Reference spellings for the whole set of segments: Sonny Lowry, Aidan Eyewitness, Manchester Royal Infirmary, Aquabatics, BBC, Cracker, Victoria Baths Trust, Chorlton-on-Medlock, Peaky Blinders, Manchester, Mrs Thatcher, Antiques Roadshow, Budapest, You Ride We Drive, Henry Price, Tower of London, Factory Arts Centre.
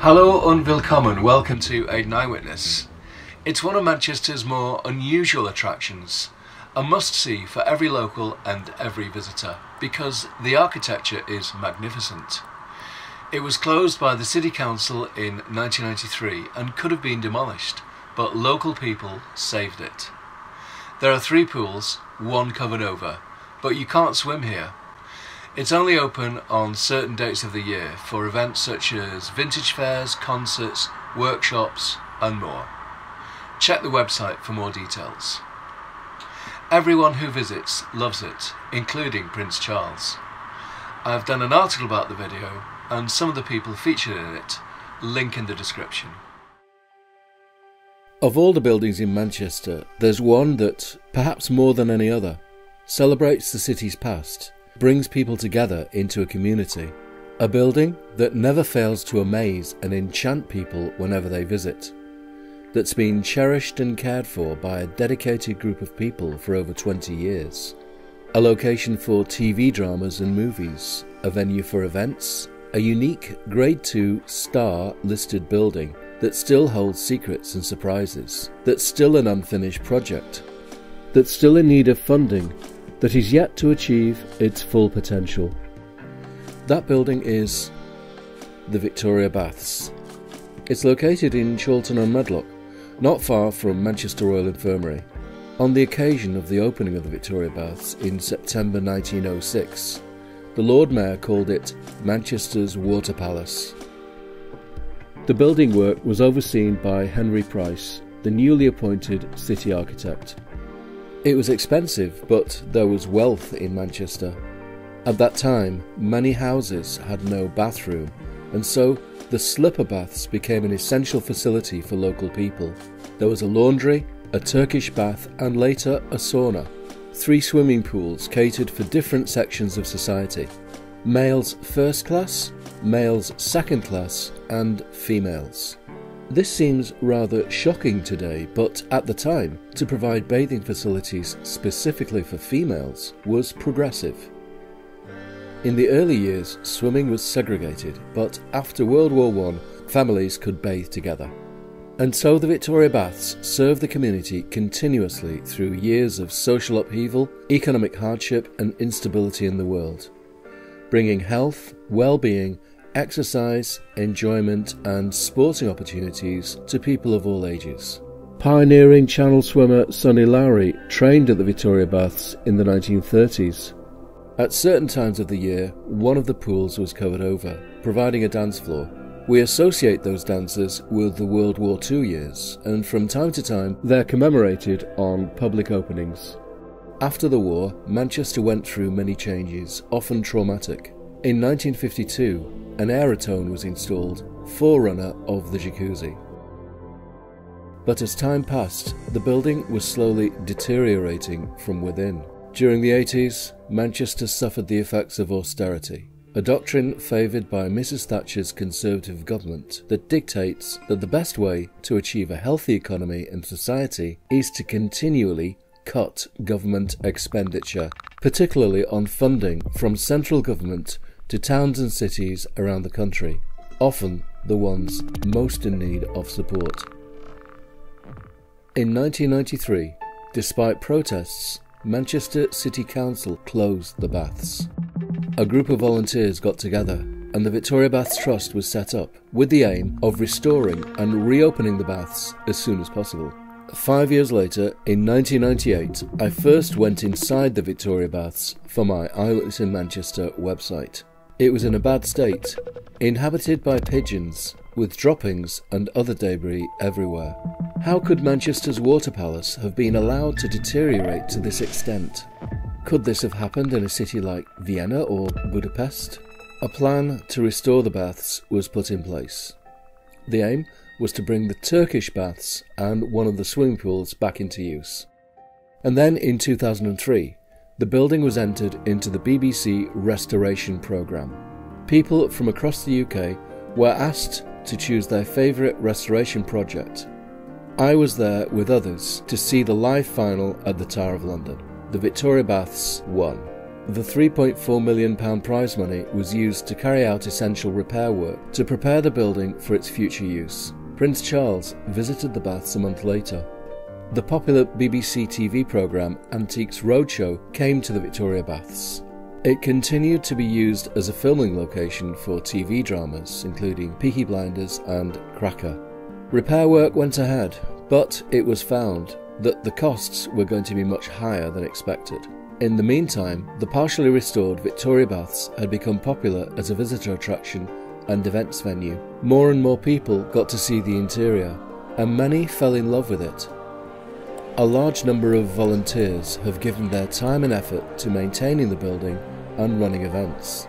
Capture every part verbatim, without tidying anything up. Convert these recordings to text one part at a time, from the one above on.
Hello and willkommen, welcome to Aidan Eyewitness. It's one of Manchester's more unusual attractions, a must-see for every local and every visitor, because the architecture is magnificent. It was closed by the City Council in nineteen ninety-three and could have been demolished, but local people saved it. There are three pools, one covered over, but you can't swim here. It's only open on certain dates of the year for events such as vintage fairs, concerts, workshops and more. Check the website for more details. Everyone who visits loves it, including Prince Charles. I've done an article about the video and some of the people featured in it, link in the description. Of all the buildings in Manchester, there's one that, perhaps more than any other, celebrates the city's past, brings people together into a community. A building that never fails to amaze and enchant people whenever they visit. That's been cherished and cared for by a dedicated group of people for over twenty years. A location for T V dramas and movies, a venue for events, a unique Grade two star listed building that still holds secrets and surprises, that's still an unfinished project, that's still in need of funding, that is yet to achieve its full potential. That building is the Victoria Baths. It's located in Chorlton-on-Medlock, not far from Manchester Royal Infirmary. On the occasion of the opening of the Victoria Baths in September nineteen oh six, the Lord Mayor called it Manchester's Water Palace. The building work was overseen by Henry Price, the newly appointed city architect. It was expensive, but there was wealth in Manchester. At that time, many houses had no bathroom, and so the slipper baths became an essential facility for local people. There was a laundry, a Turkish bath, and later a sauna. Three swimming pools catered for different sections of society. Males first class, males second class and females. This seems rather shocking today, but at the time, to provide bathing facilities specifically for females was progressive. In the early years, swimming was segregated, but after World War One, families could bathe together. And so the Victoria Baths served the community continuously through years of social upheaval, economic hardship and instability in the world, bringing health, well-being, exercise, enjoyment and sporting opportunities to people of all ages. Pioneering channel swimmer Sonny Lowry trained at the Victoria Baths in the nineteen thirties. At certain times of the year, one of the pools was covered over, providing a dance floor. We associate those dances with the World War Two years, and from time to time they're commemorated on public openings. After the war, Manchester went through many changes, often traumatic. In nineteen fifty-two, an aerotone was installed, forerunner of the jacuzzi. But as time passed, the building was slowly deteriorating from within. During the eighties, Manchester suffered the effects of austerity, a doctrine favoured by Mrs Thatcher's Conservative government that dictates that the best way to achieve a healthy economy and society is to continually cut government expenditure, particularly on funding from central government to towns and cities around the country, often the ones most in need of support. In nineteen ninety-three, despite protests, Manchester City Council closed the baths. A group of volunteers got together and the Victoria Baths Trust was set up with the aim of restoring and reopening the baths as soon as possible. Five years later, in nineteen ninety-eight, I first went inside the Victoria Baths for my Eyewitness in Manchester website. It was in a bad state, inhabited by pigeons, with droppings and other debris everywhere. How could Manchester's Water Palace have been allowed to deteriorate to this extent? Could this have happened in a city like Vienna or Budapest? A plan to restore the baths was put in place. The aim was to bring the Turkish baths and one of the swimming pools back into use. And then in two thousand three, the building was entered into the B B C restoration programme. People from across the U K were asked to choose their favourite restoration project. I was there with others to see the live final at the Tower of London. The Victoria Baths won. The three point four million pounds prize money was used to carry out essential repair work to prepare the building for its future use. Prince Charles visited the baths a month later. The popular B B C T V programme Antiques Roadshow came to the Victoria Baths. It continued to be used as a filming location for T V dramas, including Peaky Blinders and Cracker. Repair work went ahead, but it was found that the costs were going to be much higher than expected. In the meantime, the partially restored Victoria Baths had become popular as a visitor attraction and events venue. More and more people got to see the interior, and many fell in love with it. A large number of volunteers have given their time and effort to maintaining the building and running events.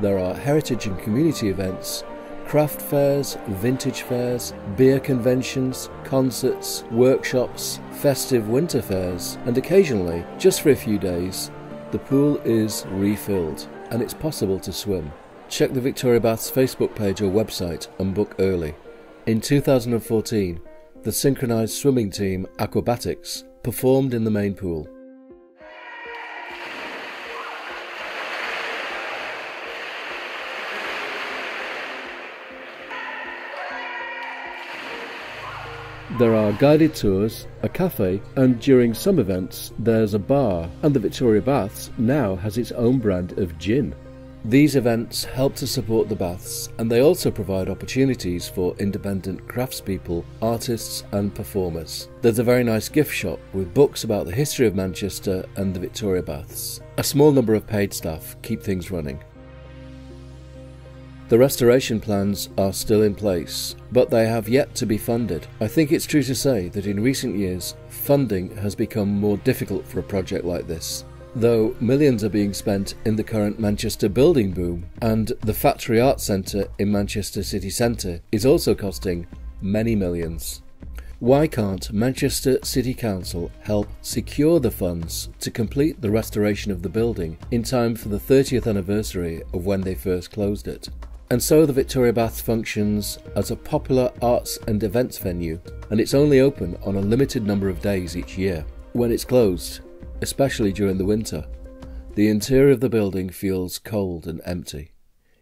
There are heritage and community events, craft fairs, vintage fairs, beer conventions, concerts, workshops, festive winter fairs, and occasionally, just for a few days, the pool is refilled and it's possible to swim. Check the Victoria Baths Facebook page or website and book early. In two thousand fourteen, the synchronised swimming team, Aquabatics, performed in the main pool. There are guided tours, a cafe, and during some events there's a bar, and the Victoria Baths now has its own brand of gin. These events help to support the baths, and they also provide opportunities for independent craftspeople, artists and performers. There's a very nice gift shop with books about the history of Manchester and the Victoria Baths. A small number of paid staff keep things running. The restoration plans are still in place, but they have yet to be funded. I think it's true to say that in recent years, funding has become more difficult for a project like this. Though millions are being spent in the current Manchester building boom, and the Factory Arts Centre in Manchester city centre is also costing many millions. Why can't Manchester City Council help secure the funds to complete the restoration of the building in time for the thirtieth anniversary of when they first closed it? And so the Victoria Baths functions as a popular arts and events venue, and it's only open on a limited number of days each year. When it's closed, especially during the winter, the interior of the building feels cold and empty.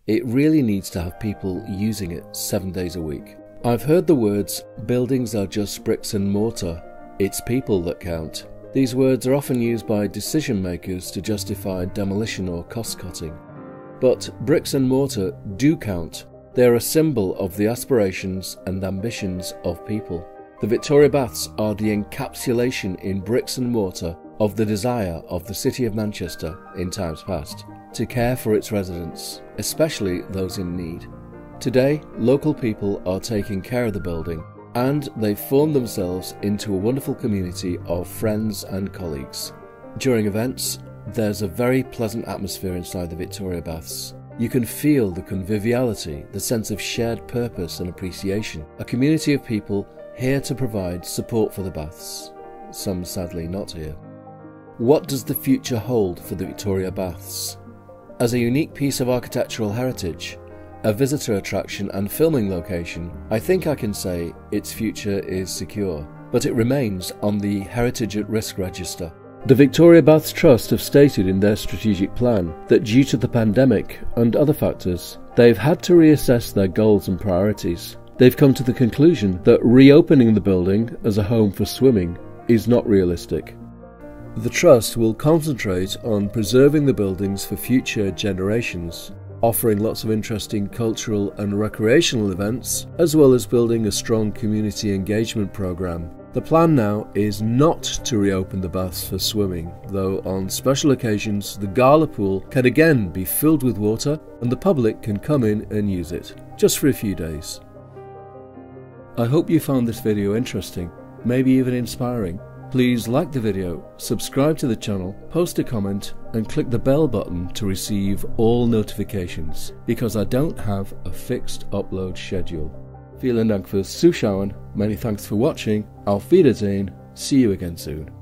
It really needs to have people using it seven days a week. I've heard the words, "Buildings are just bricks and mortar, it's people that count." These words are often used by decision makers to justify demolition or cost cutting. But bricks and mortar do count. They're a symbol of the aspirations and ambitions of people. The Victoria Baths are the encapsulation in bricks and mortar of the desire of the City of Manchester in times past to care for its residents, especially those in need. Today, local people are taking care of the building, and they've formed themselves into a wonderful community of friends and colleagues. During events, there's a very pleasant atmosphere inside the Victoria Baths. You can feel the conviviality, the sense of shared purpose and appreciation, a community of people here to provide support for the baths, some sadly not here. What does the future hold for the Victoria Baths? As a unique piece of architectural heritage, a visitor attraction and filming location, I think I can say its future is secure, but it remains on the Heritage at Risk register. The Victoria Baths Trust have stated in their strategic plan that due to the pandemic and other factors, they've had to reassess their goals and priorities. They've come to the conclusion that reopening the building as a home for swimming is not realistic. The Trust will concentrate on preserving the buildings for future generations, offering lots of interesting cultural and recreational events, as well as building a strong community engagement programme. The plan now is not to reopen the baths for swimming, though on special occasions the gala pool can again be filled with water and the public can come in and use it, just for a few days. I hope you found this video interesting, maybe even inspiring. Please like the video, subscribe to the channel, post a comment and click the bell button to receive all notifications, because I don't have a fixed upload schedule. Vielen Dank fürs Zuschauen, many thanks for watching, auf Wiedersehen, see you again soon.